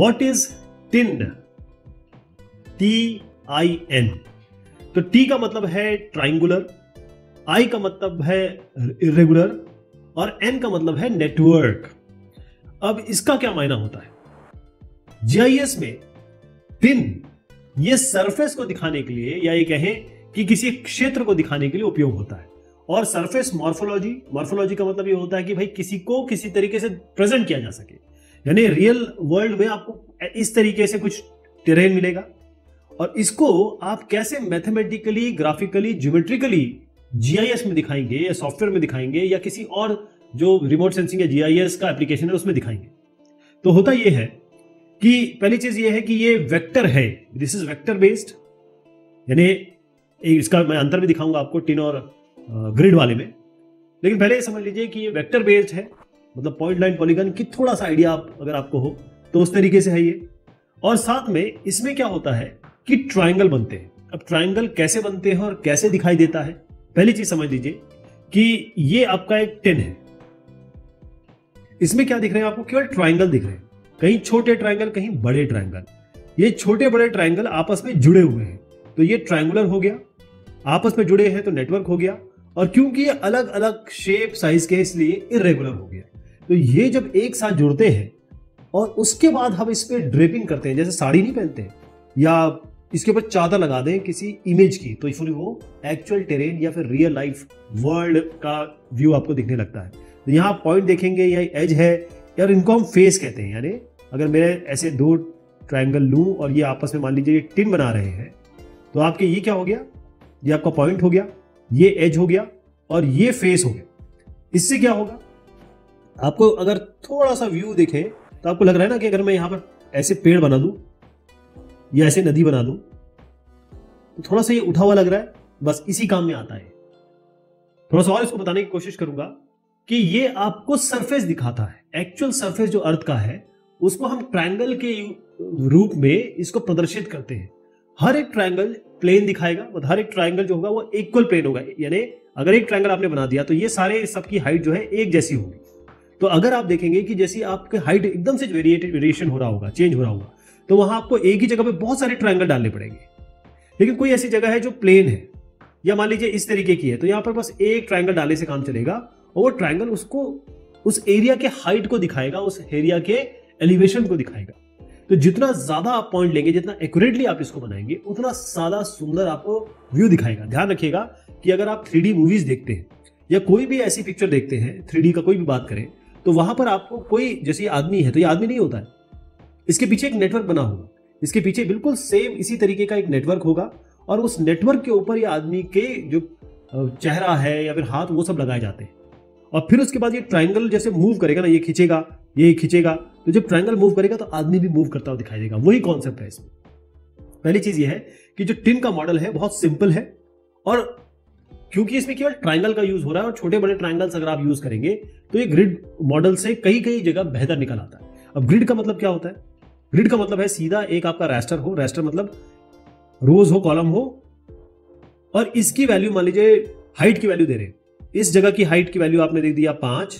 What is TIN? TIN तो T का मतलब है ट्राइंगुलर, I का मतलब है इरेगुलर और N का मतलब है नेटवर्क। अब इसका क्या मायना होता है? जीआईएस में TIN ये सरफेस को दिखाने के लिए या ये कहें कि किसी क्षेत्र को दिखाने के लिए उपयोग होता है। और सरफेस मॉर्फोलॉजी का मतलब ये होता है कि भाई किसी को किसी तरीके से प्रेजेंट किया जा सके, यानी रियल वर्ल्ड में आपको इस तरीके से कुछ टेरेन मिलेगा और इसको आप कैसे मैथमेटिकली, ग्राफिकली, ज्योमेट्रिकली जीआईएस में दिखाएंगे या सॉफ्टवेयर में दिखाएंगे या किसी और जो रिमोट सेंसिंग या जीआईएस का एप्लीकेशन है उसमें दिखाएंगे। तो होता यह है कि पहली चीज यह है कि ये वेक्टर है, दिस इज वेक्टर बेस्ड, यानी इसका मैं अंतर भी दिखाऊंगा आपको टिन और ग्रिड वाले में, लेकिन पहले समझ लीजिए कि ये वेक्टर बेस्ड है, मतलब पॉइंट लाइन पॉलीगन की थोड़ा सा आइडिया आप अगर आपको हो तो उस तरीके से है ये। और साथ में इसमें क्या होता है कि ट्राइंगल बनते हैं। अब ट्राइंगल कैसे बनते हैं और कैसे दिखाई देता है, पहली चीज समझ लीजिए कि ये आपका एक टिन है, इसमें क्या दिख रहे हैं आपको? केवल ट्राइंगल दिख रहे हैं, कहीं छोटे ट्राइंगल कहीं बड़े ट्राइंगल। ये छोटे बड़े ट्राइंगल आपस में जुड़े हुए हैं तो ये ट्राइंगुलर हो गया, आपस में जुड़े हैं तो नेटवर्क हो गया, और क्योंकि ये अलग अलग शेप साइज के इसलिए इरेगुलर हो गया। तो ये जब एक साथ जुड़ते हैं और उसके बाद हम इस पर ड्रेपिंग करते हैं, जैसे साड़ी नहीं पहनते या इसके ऊपर चादर लगा दें किसी इमेज की, तो इसलिए वो एक्चुअल टेरेन या फिर रियल लाइफ वर्ल्ड का व्यू आपको दिखने लगता है। तो यहाँ पॉइंट देखेंगे, यह एज है यार, इनको हम फेस कहते हैं। यानी अगर मैं ऐसे दो ट्राइंगल लूँ और ये आपस में मान लीजिए ये टिन बना रहे हैं, तो आपके ये क्या हो गया? ये आपका पॉइंट हो गया, ये एज हो गया और ये फेस हो गया। इससे क्या होगा? आपको अगर थोड़ा सा व्यू देखें तो आपको लग रहा है ना कि अगर मैं यहाँ पर ऐसे पेड़ बना दूँ या ऐसे नदी बना दूँ तो थोड़ा सा ये उठा हुआ लग रहा है, बस इसी काम में आता है। थोड़ा सा और इसको बताने की कोशिश करूंगा कि ये आपको सरफेस दिखाता है, एक्चुअल सरफेस जो अर्थ का है उसको हम ट्रायंगल के रूप में इसको प्रदर्शित करते हैं। हर एक ट्रायंगल प्लेन दिखाएगा, मतलब हर एक ट्रायंगल जो होगा वो इक्वल प्लेन होगा, यानी अगर एक ट्रायंगल आपने बना दिया तो ये सारे सबकी हाइट जो है एक जैसी होगी। तो अगर आप देखेंगे कि जैसी आपके हाइट एकदम से वेरिएशन हो रहा होगा, चेंज हो रहा होगा, तो वहां आपको एक ही जगह पे बहुत सारे ट्रायंगल डालने पड़ेंगे। लेकिन कोई ऐसी जगह है जो प्लेन है या मान लीजिए इस तरीके की है, तो यहाँ पर बस एक ट्रायंगल डालने से काम चलेगा और वो ट्रायंगल उसको उस एरिया के हाइट को दिखाएगा, उस एरिया के एलिवेशन को दिखाएगा। तो जितना ज्यादा आप पॉइंट लेंगे, जितना एक्यूरेटली आप इसको बनाएंगे, उतना ज्यादा सुंदर आपको व्यू दिखाएगा। ध्यान रखिएगा कि अगर आप 3D मूवीज देखते हैं या कोई भी ऐसी पिक्चर देखते हैं, 3D का कोई भी बात करें, तो वहां पर आपको कोई जैसे आदमी है तो ये आदमी नहीं होता है, इसके पीछे एक नेटवर्क बना होगा, इसके पीछे बिल्कुल सेम इसी तरीके का एक नेटवर्क होगा और उस नेटवर्क के ऊपर ये आदमी के जो चेहरा है या फिर हाथ वो सब लगाए जाते हैं। और फिर उसके बाद ये ट्रायंगल जैसे मूव करेगा ना, ये खींचेगा, ये खींचेगा, तो जब ट्रायंगल मूव करेगा तो आदमी भी मूव करता हुआ दिखाई देगा। वही कॉन्सेप्ट है इसमें। पहली चीज ये है कि जो टिन का मॉडल है बहुत सिंपल है और क्योंकि इसमें केवल ट्रायंगल का यूज हो रहा है और छोटे बड़े ट्रायंगल्स अगर आप यूज करेंगे तो ये ग्रिड मॉडल से कई कई जगह बेहतर निकल आता है। अब ग्रिड का मतलब क्या होता है? ग्रिड का मतलब है सीधा एक आपका रास्टर हो, रास्टर मतलब रोज हो, कॉलम हो, और इसकी वैल्यू मान लीजिए हाइट की वैल्यू दे रहे हैं। इस जगह की हाइट की वैल्यू आपने दे दिया 5,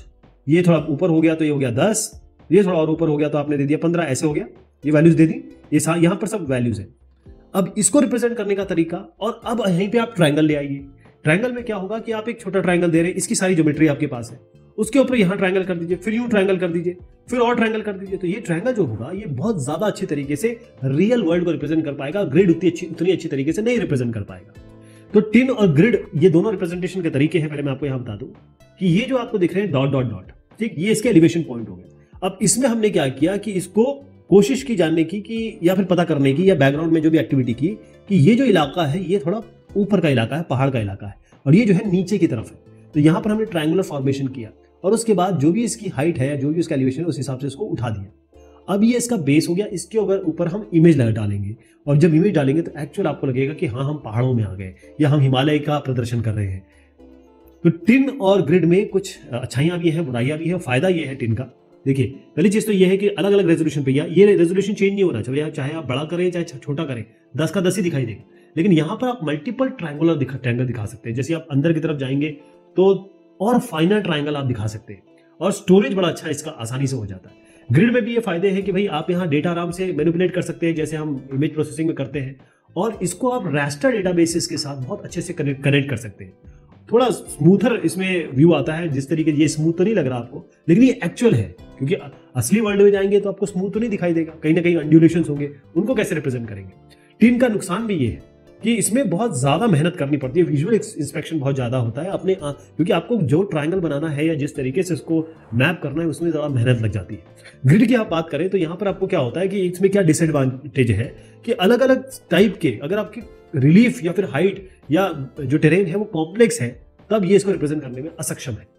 ये थोड़ा ऊपर हो गया तो ये हो गया 10, ये थोड़ा और ऊपर हो गया तो आपने दे दिया 15, ऐसे हो गया, ये वैल्यूज दे दी, ये यहां पर सब वैल्यूज है। अब इसको रिप्रेजेंट करने का तरीका, और अब यहीं पे आप ट्रायंगल ले आइए। ट्रायंगल में क्या होगा कि आप एक छोटा ट्रायंगल दे रहे हैं, इसकी सारी ज्योमेट्री आपके पास है, उसके ऊपर यहां ट्रायंगल कर दीजिए, फिर यूं ट्रायंगल कर दीजिए, फिर और ट्रायंगल कर दीजिए, तो ये ट्रायंगल जो होगा ये बहुत ज्यादा अच्छे तरीके से रियल वर्ल्ड को रिप्रेजेंट कर पाएगा। ग्रिड उतनी अच्छी तरीके से नहीं रिप्रेजेंट कर पाएगा। तो टिन और ग्रिड ये दोनों रिप्रेजेंटेशन के तरीके हैं। पहले मैं आपको यहां बता दूं कि ये जो आपको दिख रहे हैं डॉट डॉट डॉट, ठीक, ये इसके एलिवेशन पॉइंट हो गए। अब इसमें हमने क्या किया कि इसको कोशिश की जानने की कि या फिर पता करने की या बैकग्राउंड में जो भी एक्टिविटी की कि ये जो इलाका है ये थोड़ा ऊपर का इलाका है, पहाड़ का इलाका है, और ये जो है नीचे की तरफ है। तो यहाँ पर हमने ट्रायंगुलर फॉर्मेशन किया और उसके बाद जो भी इसकी हाइट है, जो भी इसका एलिवेशन है, उस हिसाब से इसको उठा दिया। अब ये इसका बेस हो गया, इसके ऊपर हम इमेज डालेंगे और जब इमेज डालेंगे तो एक्चुअल आपको लगेगा कि हाँ, हम पहाड़ों में आ गए या हम हिमालय का प्रदर्शन कर रहे हैं। तो टिन और ग्रिड में कुछ अच्छाइयाँ भी हैं, बुराइयाँ भी हैं। फायदा ये है टिन का, देखिए पहली चीज़ तो ये है कि अलग अलग रेजोल्यूशन पे, ये रेजोल्यूशन चेंज नहीं होना चाहिए, चाहे आप बड़ा करें चाहे छोटा करें, 10 का 10 ही दिखाई देगा। लेकिन यहाँ पर आप मल्टीपल ट्रायंगल दिखा सकते हैं। जैसे आप अंदर की तरफ जाएंगे तो और फाइनल ट्रायंगल आप दिखा सकते हैं और स्टोरेज बड़ा अच्छा इसका आसानी से हो जाता है। ग्रिड में भी ये फायदे हैं कि भाई आप यहाँ डेटा आराम से मैनिपुलेट कर सकते हैं जैसे हम इमेज प्रोसेसिंग में करते हैं, और इसको आप रास्टर डेटाबेसेस के साथ बहुत अच्छे से कनेक्ट कर सकते हैं। थोड़ा स्मूथर इसमें व्यू आता है, जिस तरीके ये स्मूथ तो नहीं लग रहा आपको, लेकिन ये एक्चुअल है क्योंकि असली वर्ल्ड में जाएंगे तो आपको स्मूथ तो नहीं दिखाई देगा, कहीं ना कहीं अंड्यूलेशंस होंगे, उनको कैसे रिप्रेजेंट करेंगे। टिन का नुकसान भी ये है कि इसमें बहुत ज़्यादा मेहनत करनी पड़ती है, विजुअल इंस्पेक्शन बहुत ज़्यादा होता है अपने, क्योंकि आपको जो ट्रायंगल बनाना है या जिस तरीके से इसको मैप करना है उसमें ज़्यादा मेहनत लग जाती है। ग्रिड की आप बात करें तो यहाँ पर आपको क्या होता है कि इसमें क्या डिसएडवांटेज है कि अलग अलग टाइप के, अगर आपकी रिलीफ या फिर हाइट या जो टेरेन है वो कॉम्प्लेक्स है तब ये इसको रिप्रेजेंट करने में असक्षम है।